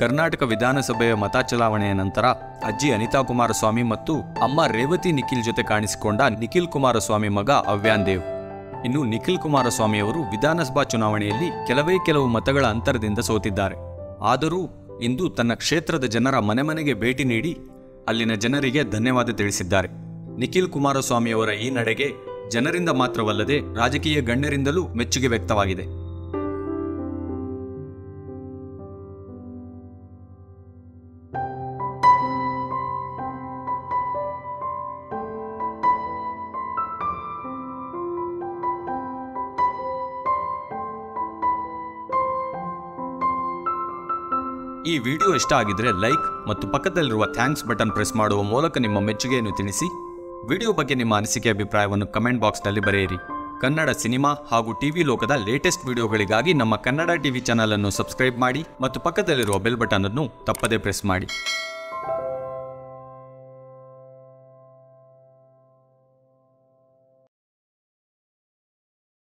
ಕರ್ನಾಟಕ ವಿಧಾನಸಭೆಯ ಮತ ಚಲಾವಣೆಯ ನಂತರ ಅಜ್ಜಿ ಅನಿತಾ ಕುಮಾರ ಸ್ವಾಮಿ ಮತ್ತು ಅಮ್ಮ ರೇವತಿ ನಿಖಿಲ್ ಜೊತೆ ಕಾಣಿಸಿಕೊಂಡ ನಿಖಿಲ್ ಕುಮಾರಸ್ವಾಮಿ ಮಗ ಅವ್ಯಾನ್ ದೇವ್. ಇನ್ನು ನಿಖಿಲ್ ಕುಮಾರಸ್ವಾಮಿ ಅವರು ವಿಧಾನಸಭಾ ಚುನಾವಣೆಯಲ್ಲಿ ಕೆಲವೇ ಕೆಲವು ಮತಗಳ ಅಂತರದಿಂದ ಸೋತಿದ್ದಾರೆ. ಆದರೂ ಇಂದು ತನ್ನ ಕ್ಷೇತ್ರದ ಜನರ ಮನೆ ಮನೆಗೆ ಭೇಟಿ ನೀಡಿ ಅಲ್ಲಿನ ಜನರಿಗೆ ಧನ್ಯವಾದ ತಿಳಿಸಿದ್ದಾರೆ. ನಿಖಿಲ್ ಕುಮಾರಸ್ವಾಮಿಯವರ ಈ ನಡೆಗೆ ಜನರಿಂದ ಮಾತ್ರವಲ್ಲದೆ ರಾಜಕೀಯ ಗಣ್ಯರಿಂದಲೂ ಮೆಚ್ಚುಗೆ ವ್ಯಕ್ತವಾಗಿದೆ. ಈ ವಿಡಿಯೋ ಇಷ್ಟ ಆಗಿದ್ರೆ ಲೈಕ್ ಮತ್ತು ಪಕ್ಕದಲ್ಲಿರುವ ಥ್ಯಾಂಕ್ಸ್ ಬಟನ್ ಪ್ರೆಸ್ ಮಾಡುವ ಮೂಲಕ ನಿಮ್ಮ ಮೆಚ್ಚುಗೆಯನ್ನು ತಿಳಿಸಿ. ವಿಡಿಯೋ ಬಗ್ಗೆ ನಿಮ್ಮ ಅನಿಸಿಕೆ ಅಭಿಪ್ರಾಯವನ್ನು ಕಮೆಂಟ್ ಬಾಕ್ಸ್ನಲ್ಲಿ ಬರೆಯಿರಿ. ಕನ್ನಡ ಸಿನಿಮಾ ಹಾಗೂ ಟಿವಿ ಲೋಕದ ಲೇಟೆಸ್ಟ್ ವಿಡಿಯೋಗಳಿಗಾಗಿ ನಮ್ಮ ಕನ್ನಡ ಟಿವಿ ಚಾನಲನ್ನು ಸಬ್ಸ್ಕ್ರೈಬ್ ಮಾಡಿ ಮತ್ತು ಪಕ್ಕದಲ್ಲಿರುವ ಬೆಲ್ ಬಟನ್ ಅನ್ನು ತಪ್ಪದೇ ಪ್ರೆಸ್ ಮಾಡಿ.